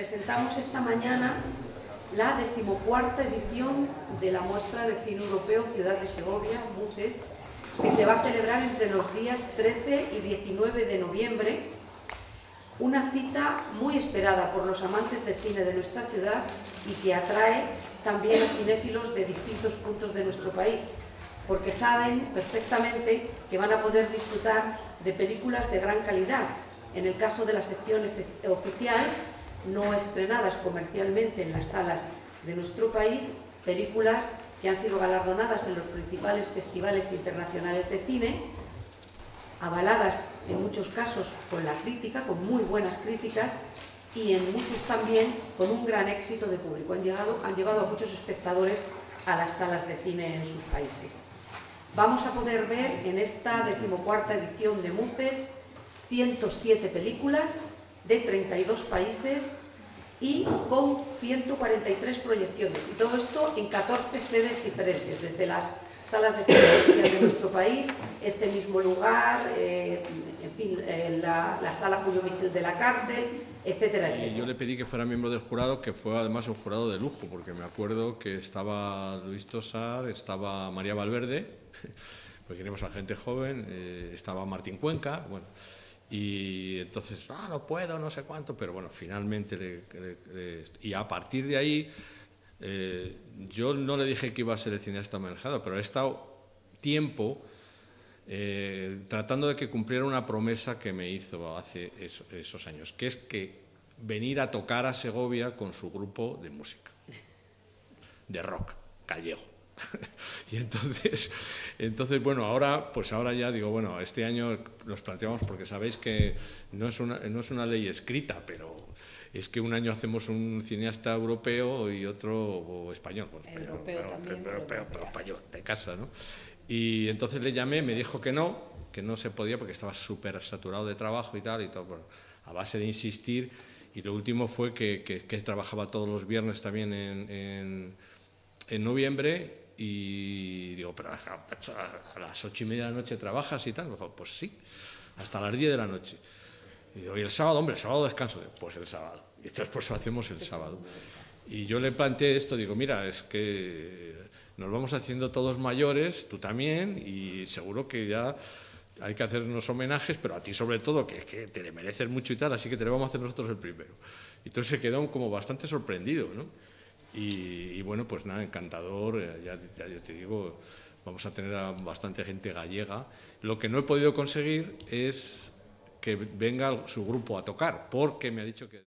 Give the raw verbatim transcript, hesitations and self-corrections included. presentamos esta mañana la decimocuarta edición de la Muestra de Cine Europeo Ciudad de Segovia, MUCES, que se va a celebrar entre los días trece y diecinueve de noviembre, una cita muy esperada por los amantes del cine de nuestra ciudad y que atrae también a cinéfilos de distintos puntos de nuestro país, porque saben perfectamente que van a poder disfrutar de películas de gran calidad. En el caso de la sección oficial, no estrenadas comercialmente en las salas de nuestro país, películas que han sido galardonadas en los principales festivales internacionales de cine, avaladas en muchos casos con la crítica, con muy buenas críticas, y en muchos también con un gran éxito de público. Han, llegado, han llevado a muchos espectadores a las salas de cine en sus países. Vamos a poder ver en esta decimocuarta edición de MUCES ciento siete películas de treinta y dos países y con ciento cuarenta y tres proyecciones, y todo esto en catorce sedes diferentes, desde las salas de cine de nuestro país, este mismo lugar, eh, en fin, eh, la, la sala Julio Michel de la Cárcel, etcétera, etcétera. Y yo le pedí que fuera miembro del jurado, que fue además un jurado de lujo, porque me acuerdo que estaba Luis Tosar, estaba María Valverde, porque queremos a gente joven, eh, estaba Martín Cuenca, bueno. Y entonces, ah, no puedo, no sé cuánto, pero bueno, finalmente, le, le, le, y a partir de ahí, eh, yo no le dije que iba a ser el cineasta homenajeado, pero he estado tiempo eh, tratando de que cumpliera una promesa que me hizo hace eso, esos años, que es que venir a tocar a Segovia con su grupo de música, de rock, Callejo. Y entonces, entonces, bueno, ahora, pues ahora ya digo, bueno, este año nos planteamos, porque sabéis que no es una, no es una ley escrita, pero es que un año hacemos un cineasta europeo y otro español, bueno, español europeo, pero, también, pero, pero, pero, pero español, de casa, ¿no? Y entonces le llamé, me dijo que no, que no se podía porque estaba súper saturado de trabajo y tal, y todo, bueno, a base de insistir, y lo último fue que, que, que trabajaba todos los viernes también en, en, en noviembre. Y digo, pero a las ocho y media de la noche trabajas y tal. Me dijo, pues sí, hasta las diez de la noche. Y digo, ¿y el sábado? Hombre, el sábado descanso. Digo, pues el sábado. Y entonces pues hacemos el sábado. Y yo le planteé esto, digo, mira, es que nos vamos haciendo todos mayores, tú también, y seguro que ya hay que hacernos homenajes, pero a ti sobre todo, que, que te le mereces mucho y tal, así que te lo vamos a hacer nosotros el primero. Y entonces se quedó como bastante sorprendido, ¿no? Y, y bueno, pues nada, encantador, ya, ya yo te digo, vamos a tener a bastante gente gallega. Lo que no he podido conseguir es que venga su grupo a tocar, porque me ha dicho que...